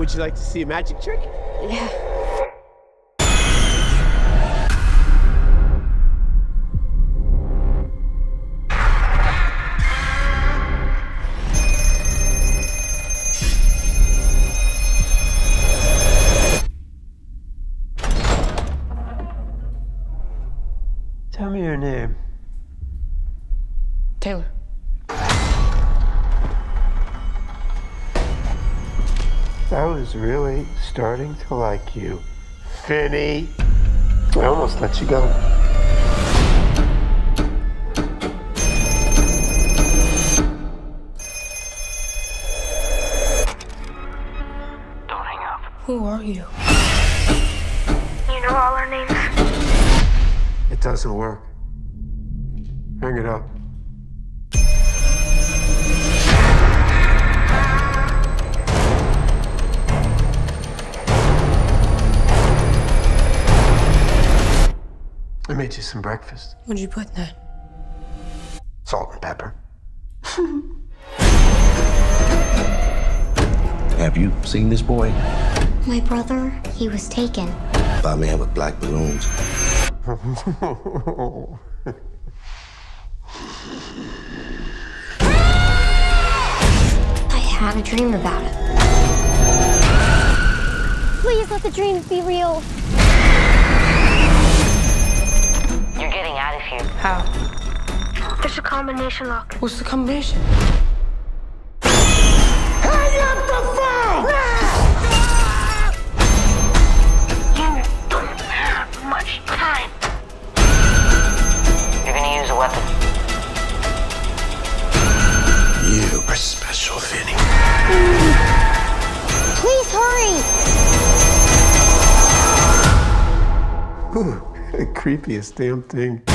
Would you like to see a magic trick? Yeah. Tell me your name. Taylor. I was really starting to like you, Finney. I almost let you go. Don't hang up. Who are you? You know all our names. It doesn't work. Hang it up. I made you some breakfast. What'd you put in that? Salt and pepper. Have you seen this boy? My brother, he was taken. By a man with black balloons. I had a dream about it. Please let the dreams be real. You're getting out of here. How? There's a combination lock. What's the combination? Hang up the phone! You don't have much time. Weapon. You are special, Finney. Please hurry! Ooh, the creepiest damn thing.